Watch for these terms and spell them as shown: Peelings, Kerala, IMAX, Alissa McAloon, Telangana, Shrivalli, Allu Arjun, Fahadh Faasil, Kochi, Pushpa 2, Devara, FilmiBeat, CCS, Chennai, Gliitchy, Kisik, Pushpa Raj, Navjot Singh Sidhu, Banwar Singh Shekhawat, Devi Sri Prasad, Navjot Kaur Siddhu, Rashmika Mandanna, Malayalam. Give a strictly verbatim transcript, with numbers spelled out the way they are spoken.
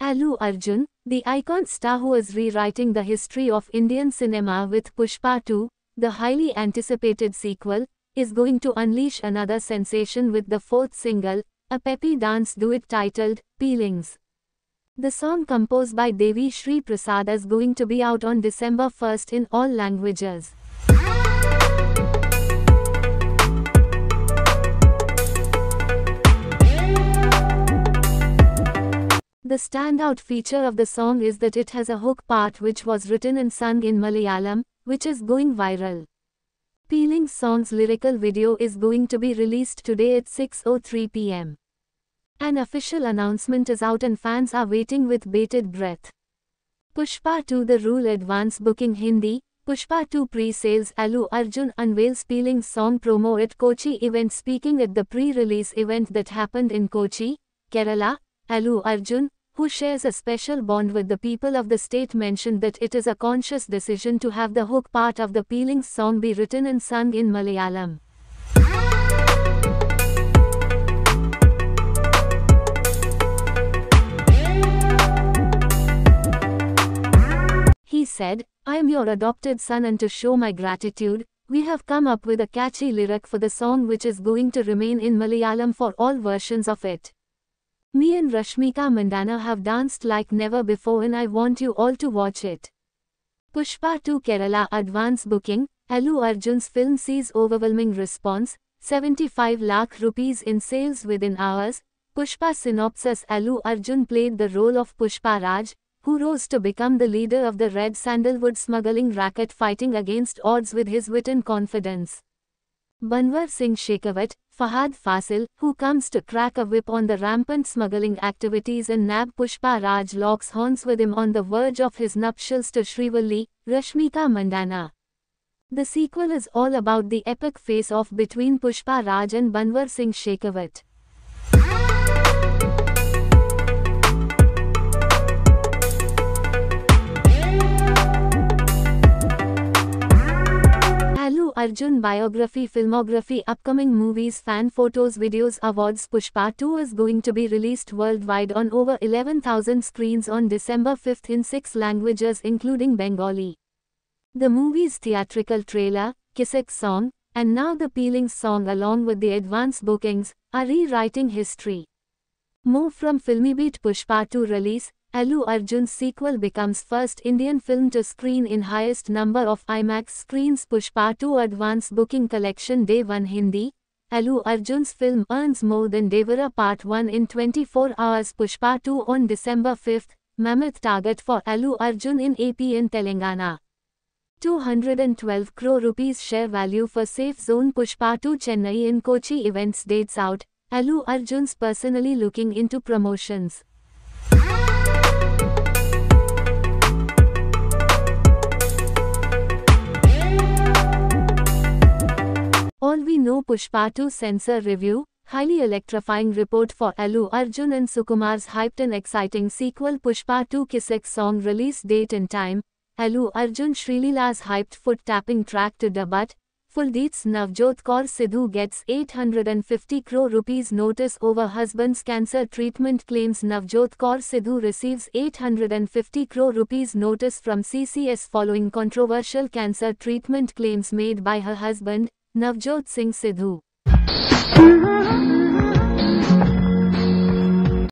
Allu Arjun, the icon star who is rewriting the history of Indian cinema with Pushpa two, the highly anticipated sequel, is going to unleash another sensation with the fourth single, a peppy dance duet titled Peelings. The song composed by Devi Sri Prasad is going to be out on December first in all languages. The standout feature of the song is that it has a hook part which was written and sung in Malayalam, which is going viral. Peelings song's lyrical video is going to be released today at six oh three p m An official announcement is out and fans are waiting with bated breath. Pushpa two The Rule Advance Booking Hindi, Pushpa two Pre-Sales Allu Arjun unveils Peelings song promo at Kochi event. Speaking at the pre-release event that happened in Kochi, Kerala, Allu Arjun, who shares a special bond with the people of the state, mentioned that it is a conscious decision to have the hook part of the Peelings song be written and sung in Malayalam. He said, "I am your adopted son, and to show my gratitude, we have come up with a catchy lyric for the song which is going to remain in Malayalam for all versions of it. Me and Rashmika Mandanna have danced like never before and I want you all to watch it." Pushpa two Kerala Advance Booking. Allu Arjun's film sees overwhelming response, seventy-five lakh rupees in sales within hours. Pushpa synopsis: Allu Arjun played the role of Pushpa Raj, who rose to become the leader of the red sandalwood smuggling racket, fighting against odds with his wit and confidence. Banwar Singh Shekhawat, Fahadh Faasil, who comes to crack a whip on the rampant smuggling activities and nab Pushpa Raj, locks horns with him on the verge of his nuptials to Shrivalli, Rashmika Mandanna. The sequel is all about the epic face-off between Pushpa Raj and Banwar Singh Shekhawat. Arjun biography, filmography, upcoming movies, fan photos, videos, awards. Pushpa two is going to be released worldwide on over eleven thousand screens on December fifth in six languages including Bengali. The movie's theatrical trailer, Kisik song, and now the Peelings song along with the advance bookings, are rewriting history. More from FilmiBeat. Pushpa two release, Allu Arjun's sequel becomes first Indian film to screen in highest number of IMAX screens. Pushpa two Advance Booking Collection Day one Hindi. Allu Arjun's film earns more than Devara Part one in twenty-four hours. Pushpa two on December fifth, mammoth target for Allu Arjun in A P and Telangana. two hundred twelve crore rupees share value for Safe Zone. Pushpa two Chennai in Kochi events dates out. Allu Arjun's personally looking into promotions. All we know. Pushpa two censor review, highly electrifying report for Allu Arjun and Sukumar's hyped and exciting sequel. Pushpa two Kisik song release date and time. Allu Arjun Shrilila's hyped foot tapping track to debut. Fuldeep's Navjot Kaur Siddhu gets eight hundred fifty crore rupees notice over husband's cancer treatment claims. Navjot Kaur Siddhu receives eight hundred fifty crore rupees notice from C C S following controversial cancer treatment claims made by her husband, Navjot Singh Sidhu.